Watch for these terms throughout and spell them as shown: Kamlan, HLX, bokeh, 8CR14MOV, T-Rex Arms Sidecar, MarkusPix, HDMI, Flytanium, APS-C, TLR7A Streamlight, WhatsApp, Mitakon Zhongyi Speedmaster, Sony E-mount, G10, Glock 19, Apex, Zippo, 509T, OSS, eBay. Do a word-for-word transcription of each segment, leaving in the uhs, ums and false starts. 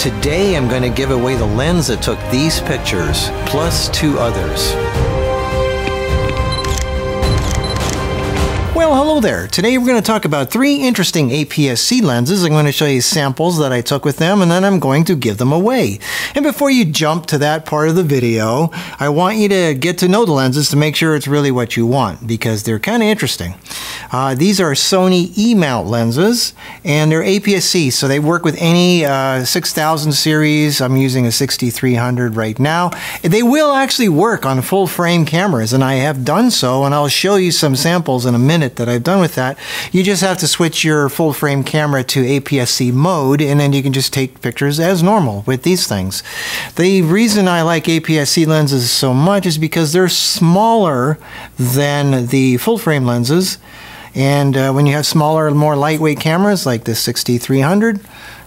Today I'm going to give away the lens that took these pictures, plus two others. Well, hello there. Today we're going to talk about three interesting A P S C lenses. I'm going to show you samples that I took with them, and then I'm going to give them away. And before you jump to that part of the video, I want you to get to know the lenses to make sure it's really what you want, because they're kind of interesting. Uh, these are Sony E-mount lenses, and they're A P S C, so they work with any uh, six thousand series. I'm using a sixty-three hundred right now. They will actually work on full frame cameras, and I have done so, and I'll show you some samples in a minute that I've done with that. You just have to switch your full frame camera to A P S C mode, and then you can just take pictures as normal with these things. The reason I like A P S C lenses so much is because they're smaller than the full frame lenses, and uh, when you have smaller, more lightweight cameras like this sixty-three hundred,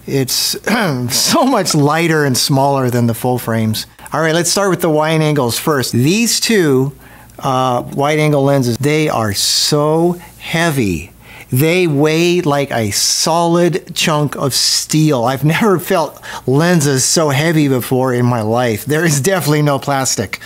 it's so much lighter and smaller than the full frames. All right, let's start with the wide angles first. These two Uh, wide-angle lenses, they are so heavy. They weigh like a solid chunk of steel. I've never felt lenses so heavy before in my life. There is definitely no plastic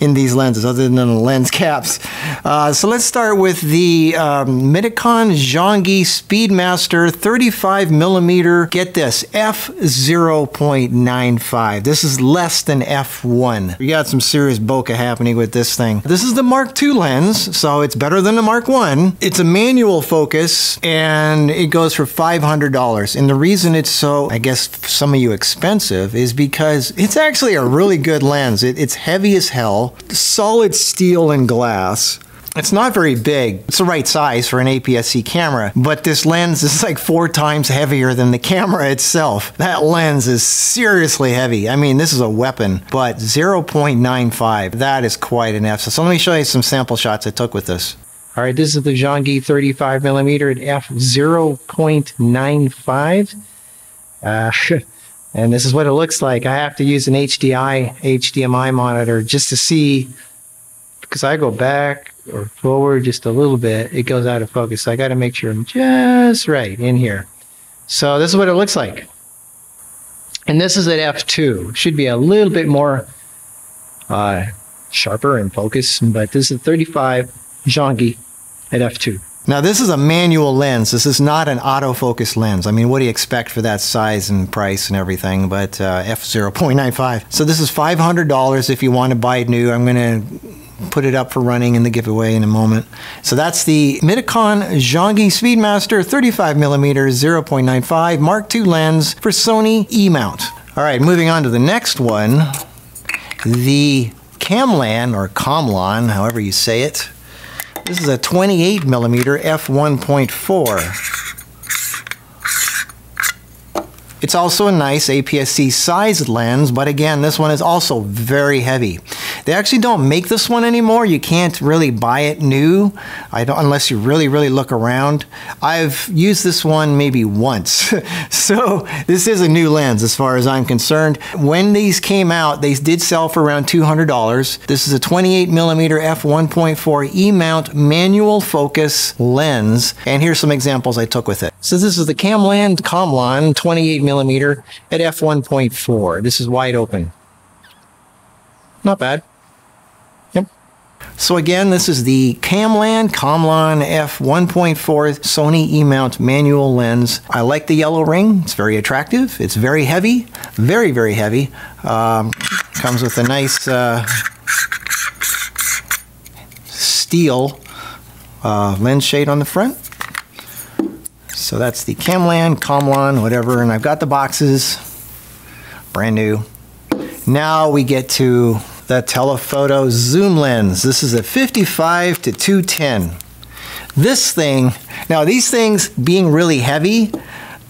in these lenses other than the lens caps. Uh, so let's start with the um, Mitakon Zhongyi Speedmaster thirty-five millimeter, get this, f zero point nine five. This is less than f one. We got some serious bokeh happening with this thing. This is the Mark two lens, so it's better than the Mark one. It's a manual focus, and it goes for five hundred dollars. And the reason it's so, I guess some of you expensive, is because it's actually a really good lens. It, it's heavy as hell. Solid steel and glass. It's not very big. It's the right size for an A P S C camera, but this lens is like four times heavier than the camera itself. That lens is seriously heavy. I mean, this is a weapon, but zero point nine five, that is quite an f. So let me show you some sample shots I took with this. All right, this is the Zhongyi thirty-five millimeter at f zero point nine five. Uh, shit. And this is what it looks like. I have to use an H D I, H D M I monitor just to see, because I go back or forward just a little bit, it goes out of focus. So I got to make sure I'm just right in here. So this is what it looks like. And this is at f two. Should be a little bit more uh, sharper in focus, but this is thirty-five Zhongyi at f two. Now this is a manual lens. This is not an autofocus lens. I mean, what do you expect for that size and price and everything, but uh, f zero point nine five. So this is five hundred dollars if you want to buy it new. I'm going to put it up for running in the giveaway in a moment. So that's the Mitakon Zhongyi Speedmaster thirty-five millimeter zero point nine five Mark two lens for Sony E-mount. All right, moving on to the next one. The Kamlan, or Kamlan, however you say it. This is a twenty-eight millimeter f one point four. It's also a nice A P S C size lens, but again, this one is also very heavy. They actually don't make this one anymore. You can't really buy it new, I don't, unless you really, really look around. I've used this one maybe once. So this is a new lens as far as I'm concerned. When these came out, they did sell for around two hundred dollars. This is a twenty-eight millimeter f one point four E-mount manual focus lens. And here's some examples I took with it. So this is the Kamlan Kamlan twenty-eight millimeter at f one point four. This is wide open. Not bad. So again, this is the Kamlan Kamlan f one point four Sony E-mount manual lens. I like the yellow ring. It's very attractive. It's very heavy. Very, very heavy. Um, comes with a nice uh, steel uh, lens shade on the front. So that's the Kamlan Kamlan, whatever. And I've got the boxes. Brand new. Now we get to the telephoto zoom lens. This is a fifty-five to two ten. This thing, now these things being really heavy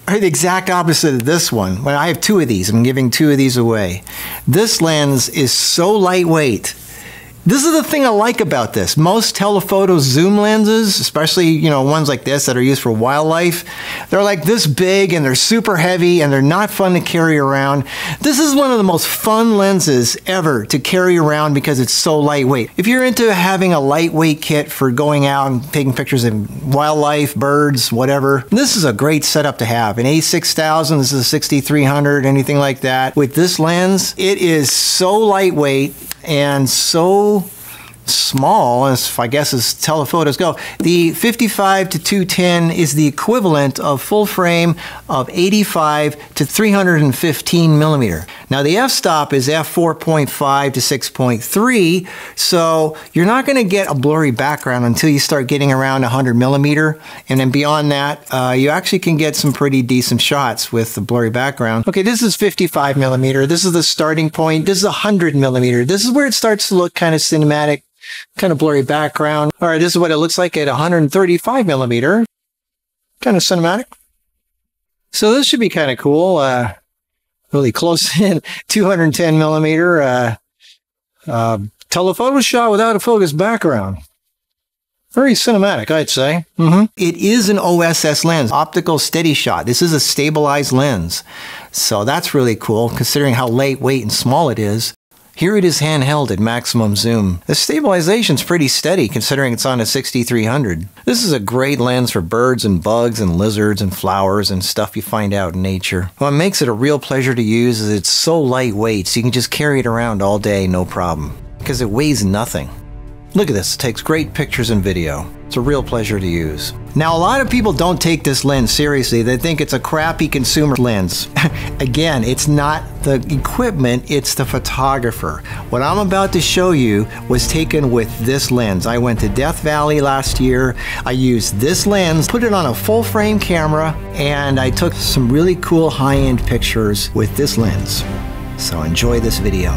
are the exact opposite of this one. When I have two of these, I'm giving two of these away. This lens is so lightweight. This is the thing I like about this. Most telephoto zoom lenses, especially, you know, ones like this that are used for wildlife, they're like this big and they're super heavy and they're not fun to carry around. This is one of the most fun lenses ever to carry around because it's so lightweight. If you're into having a lightweight kit for going out and taking pictures of wildlife, birds, whatever, this is a great setup to have. An A six thousand, this is a sixty-three hundred, anything like that. With this lens, it is so lightweight and so small, as I guess as telephotos go. The fifty-five to two ten is the equivalent of full frame of eighty-five to three fifteen millimeter. Now the f-stop is f four point five to six point three, so you're not going to get a blurry background until you start getting around one hundred millimeter, and then beyond that, uh, you actually can get some pretty decent shots with the blurry background. Okay, this is fifty-five millimeter. This is the starting point. This is one hundred millimeter. This is where it starts to look kind of cinematic, kind of blurry background. All right, this is what it looks like at one hundred thirty-five millimeter. Kind of cinematic. So this should be kind of cool. Uh, really close in, two hundred ten millimeter. Uh, uh, telephoto shot without a focus background. Very cinematic, I'd say. Mm-hmm. It is an O S S lens, optical steady shot. This is a stabilized lens. So that's really cool, considering how lightweight and small it is. Here it is handheld at maximum zoom. The stabilization's pretty steady considering it's on a sixty-three hundred. This is a great lens for birds and bugs and lizards and flowers and stuff you find out in nature. What makes it a real pleasure to use is it's so lightweight, so you can just carry it around all day, no problem. Because it weighs nothing. Look at this, it takes great pictures and video. It's a real pleasure to use. Now, a lot of people don't take this lens seriously. They think it's a crappy consumer lens. Again, it's not the equipment, it's the photographer. What I'm about to show you was taken with this lens. I went to Death Valley last year. I used this lens, put it on a full frame camera, and I took some really cool high-end pictures with this lens. So enjoy this video.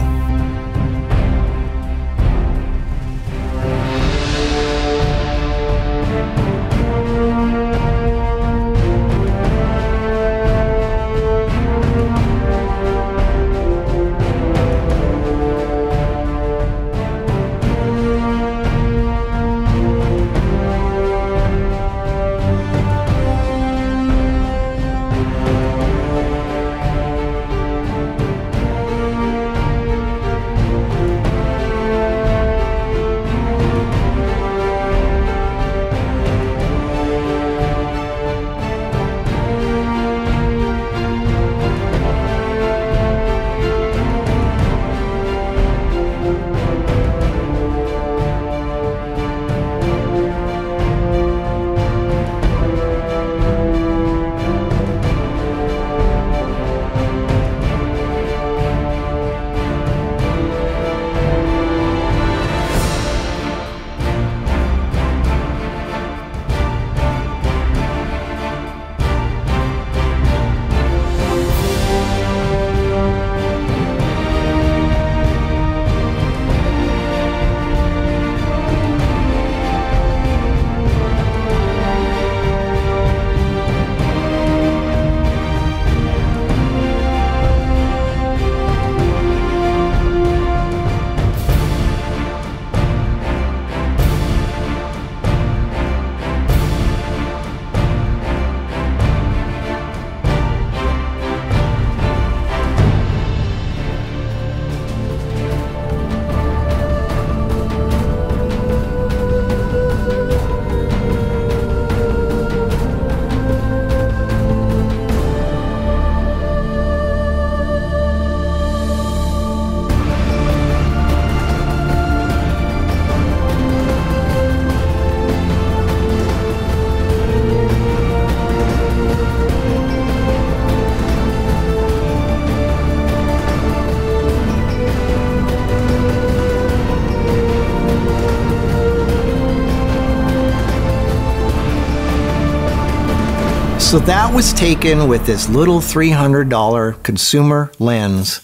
So that was taken with this little three hundred dollar consumer lens,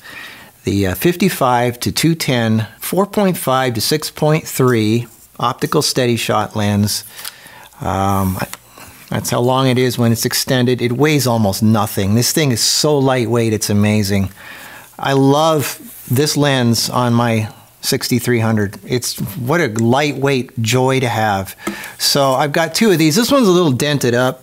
the uh, fifty-five to two ten, four point five to six point three optical steady shot lens. Um, that's how long it is when it's extended. It weighs almost nothing. This thing is so lightweight, it's amazing. I love this lens on my sixty-three hundred. It's what a lightweight joy to have. So I've got two of these. This one's a little dented up,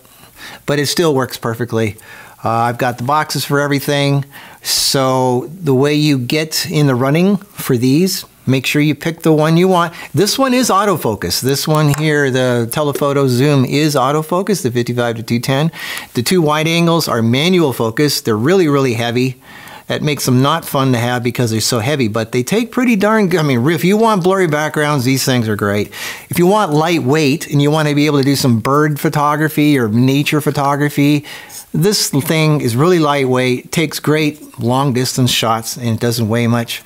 but it still works perfectly. Uh, I've got the boxes for everything. So the way you get in the running for these, make sure you pick the one you want. This one is autofocus. This one here, the telephoto zoom, is autofocus, the fifty-five to two ten. The two wide angles are manual focus. They're really, really heavy. That makes them not fun to have because they're so heavy, but they take pretty darn good. I mean, if you want blurry backgrounds, these things are great. If you want lightweight and you want to be able to do some bird photography or nature photography, this thing is really lightweight, takes great long distance shots, and it doesn't weigh much.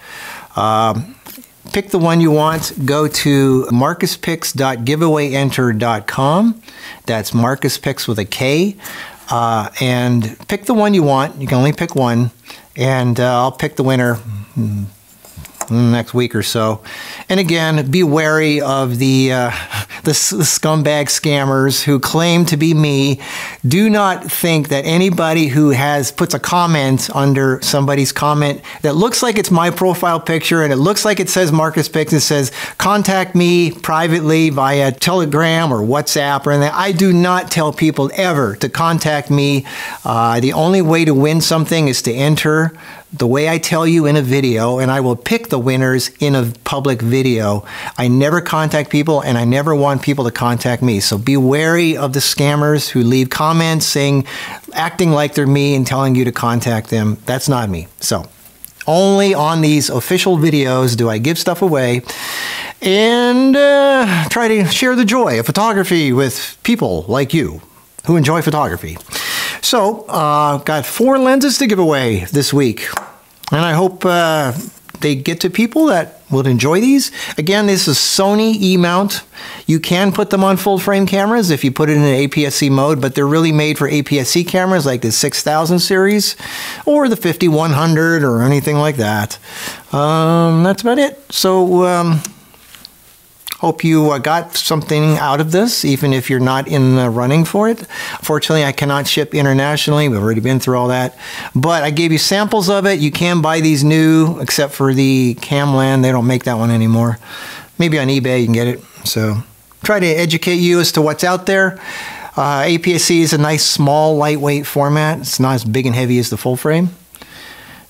Um, Pick the one you want. Go to marcus pix dot giveaway enter dot com. That's MarkusPix with a K. Uh, and pick the one you want. You can only pick one. And uh, I'll pick the winner next week or so. And again, be wary of the, uh, the, the scumbag scammers who claim to be me. Do not think that anybody who has puts a comment under somebody's comment that looks like it's my profile picture and it looks like it says MarkusPix and says, contact me privately via Telegram or WhatsApp or anything. I do not tell people ever to contact me. Uh, the only way to win something is to enter the way I tell you in a video, and I will pick the winners in a public video. I never contact people, and I never want people to contact me. So be wary of the scammers who leave comments saying, acting like they're me and telling you to contact them. That's not me. So only on these official videos do I give stuff away, and uh, try to share the joy of photography with people like you who enjoy photography. So, uh, got four lenses to give away this week, and I hope uh, they get to people that will enjoy these. Again, this is Sony E-mount. You can put them on full-frame cameras if you put it in an A P S C mode, but they're really made for A P S C cameras like the six thousand series or the fifty one hundred or anything like that. Um, that's about it. So, um, hope you uh, got something out of this, even if you're not in the running for it. Fortunately, I cannot ship internationally. We've already been through all that. But I gave you samples of it. You can buy these new, except for the Kamlan. They don't make that one anymore. Maybe on eBay you can get it. So try to educate you as to what's out there. Uh, A P S-C is a nice, small, lightweight format. It's not as big and heavy as the full frame.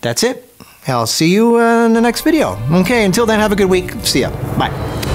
That's it. I'll see you uh, in the next video. Okay, until then, have a good week. See ya. Bye.